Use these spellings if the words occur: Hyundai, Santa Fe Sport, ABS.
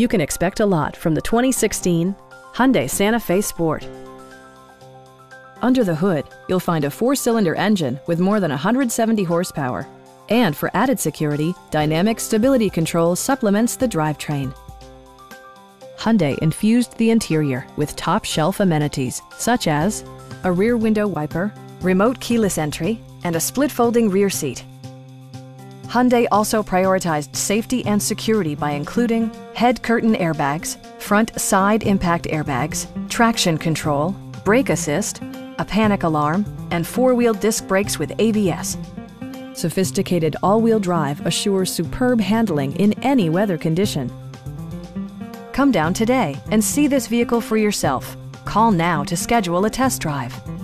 You can expect a lot from the 2016 Hyundai Santa Fe Sport. Under the hood, you'll find a 4-cylinder engine with more than 170 horsepower. And for added security, dynamic stability control supplements the drivetrain. Hyundai infused the interior with top-shelf amenities such as a rear window wiper, remote keyless entry, and a split-folding rear seat. Hyundai also prioritized safety and security by including head curtain airbags, front side impact airbags, traction control, brake assist, a panic alarm, and 4-wheel disc brakes with ABS. Sophisticated all-wheel drive assures superb handling in any weather condition. Come down today and see this vehicle for yourself. Call now to schedule a test drive.